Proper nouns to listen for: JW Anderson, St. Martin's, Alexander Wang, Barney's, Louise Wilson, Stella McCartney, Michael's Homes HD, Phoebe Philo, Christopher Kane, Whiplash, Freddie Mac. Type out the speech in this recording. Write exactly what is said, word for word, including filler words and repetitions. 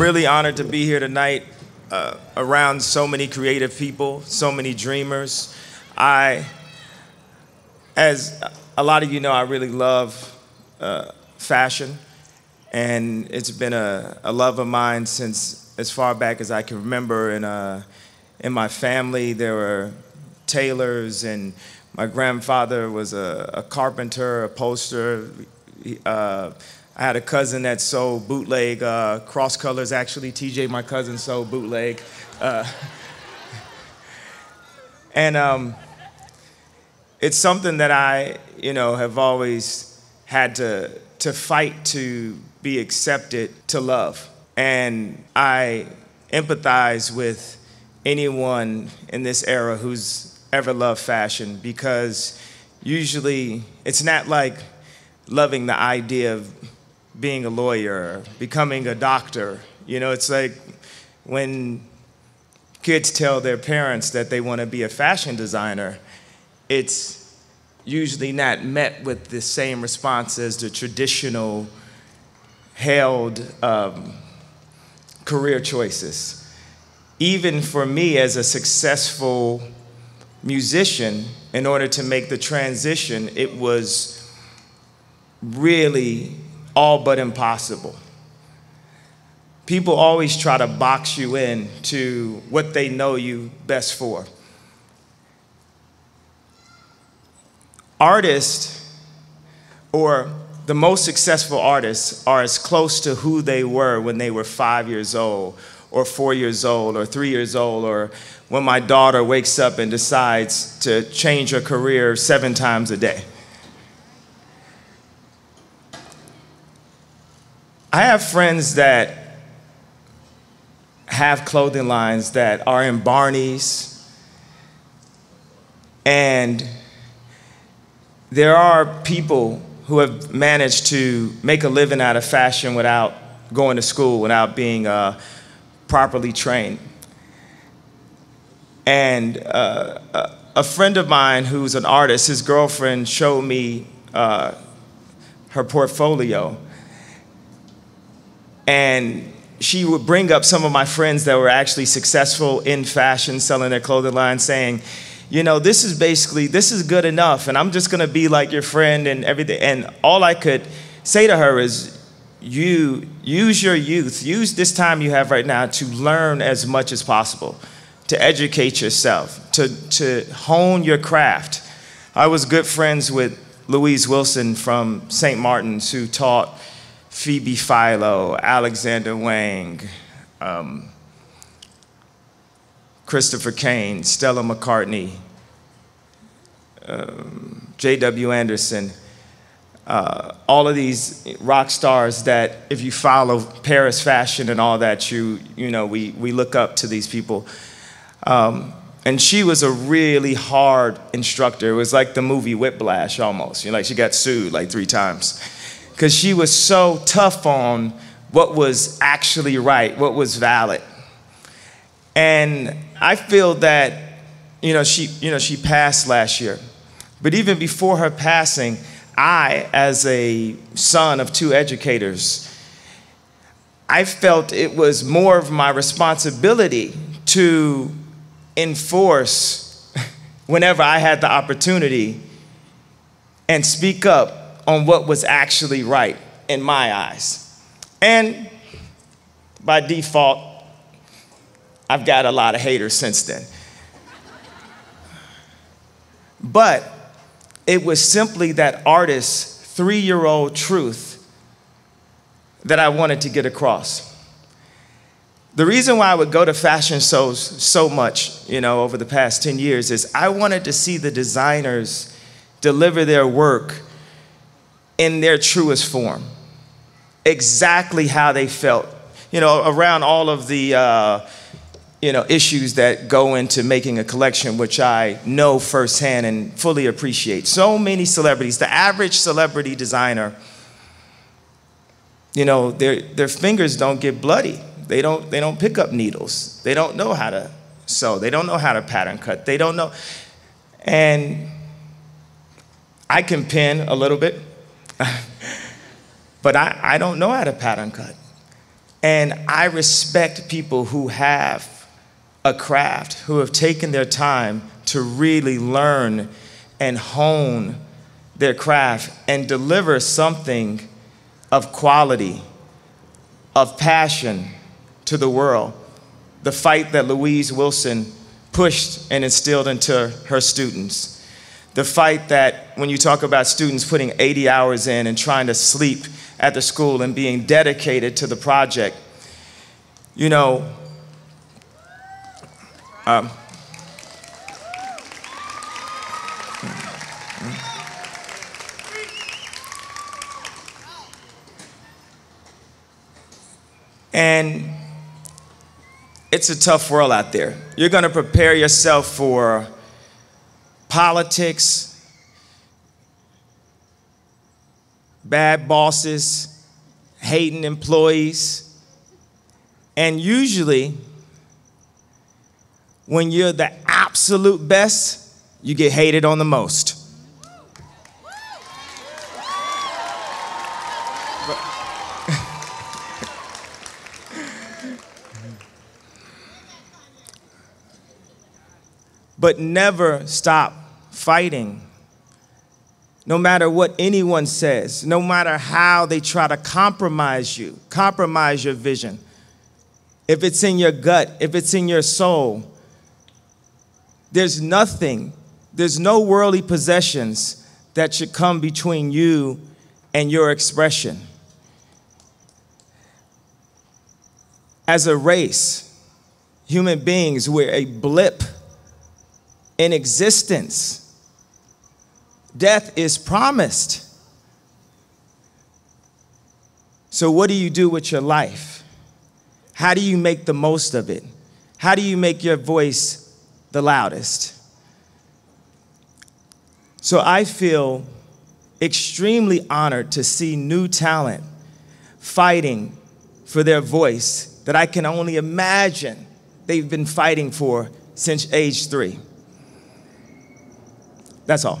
I'm really honored to be here tonight uh, around so many creative people, so many dreamers. I, as a lot of you know, I really love uh, fashion, and it's been a, a love of mine since as far back as I can remember. And uh, in my family, there were tailors, and my grandfather was a, a carpenter, a poster. Uh, I had a cousin that sold bootleg uh, cross colors. Actually, T J, my cousin, sold bootleg. Uh, and um, it's something that I, you know, have always had to to fight to be accepted, to love. And I empathize with anyone in this era who's ever loved fashion, because usually it's not like loving the idea of being a lawyer, becoming a doctor. You know, it's like when kids tell their parents that they want to be a fashion designer, it's usually not met with the same response as the traditional held um, career choices. Even for me as a successful musician, in order to make the transition, it was really all but impossible. People always try to box you in to what they know you best for. Artists, or the most successful artists, are as close to who they were when they were five years old, or four years old, or three years old, or when my daughter wakes up and decides to change her career seven times a day. I have friends that have clothing lines that are in Barney's, and there are people who have managed to make a living out of fashion without going to school, without being uh, properly trained. And uh, a friend of mine who's an artist, his girlfriend showed me uh, her portfolio. And she would bring up some of my friends that were actually successful in fashion, selling their clothing line, saying, you know, this is basically, this is good enough, and I'm just gonna be like your friend and everything. And all I could say to her is, you use your youth, use this time you have right now to learn as much as possible, to educate yourself, to, to hone your craft. I was good friends with Louise Wilson from Saint Martin's, who taught Phoebe Philo, Alexander Wang, um, Christopher Kane, Stella McCartney, um, J W Anderson. Uh, all of these rock stars that, if you follow Paris fashion and all that, you you know we we look up to these people. Um, and she was a really hard instructor. It was like the movie Whiplash almost. You know, like she got sued like three times, because she was so tough on what was actually right, what was valid. And I feel that you know she you know she passed last year, but even before her passing, I, as a son of two educators, I felt it was more of my responsibility to enforce, whenever I had the opportunity, and speak up on what was actually right in my eyes. And by default, I've got a lot of haters since then. But it was simply that artist's three-year-old truth that I wanted to get across. The reason why I would go to fashion shows so much, you know, over the past ten years is I wanted to see the designers deliver their work in their truest form, exactly how they felt, you know, around all of the uh, you know, issues that go into making a collection, which I know firsthand and fully appreciate. So many celebrities, the average celebrity designer, you know, their, their fingers don't get bloody. They don't, they don't pick up needles. They don't know how to sew. They don't know how to pattern cut. They don't know. And I can pin a little bit, but I, I don't know how to pattern cut. And I respect people who have a craft, who have taken their time to really learn and hone their craft and deliver something of quality, of passion to the world. The fight that Louise Wilson pushed and instilled into her students. The fight that, when you talk about students putting eighty hours in and trying to sleep at the school and being dedicated to the project, you know, um, and it's a tough world out there. You're going to prepare yourself for politics, bad bosses, hating employees. And usually, when you're the absolute best, you get hated on the most. But never stop fighting. No matter what anyone says, no matter how they try to compromise you, compromise your vision. If it's in your gut, if it's in your soul, there's nothing, there's no worldly possessions that should come between you and your expression. As a race, human beings, we're a blip in existence. Death is promised. So what do you do with your life? How do you make the most of it? How do you make your voice the loudest? So I feel extremely honored to see new talent fighting for their voice that I can only imagine they've been fighting for since age three. That's all.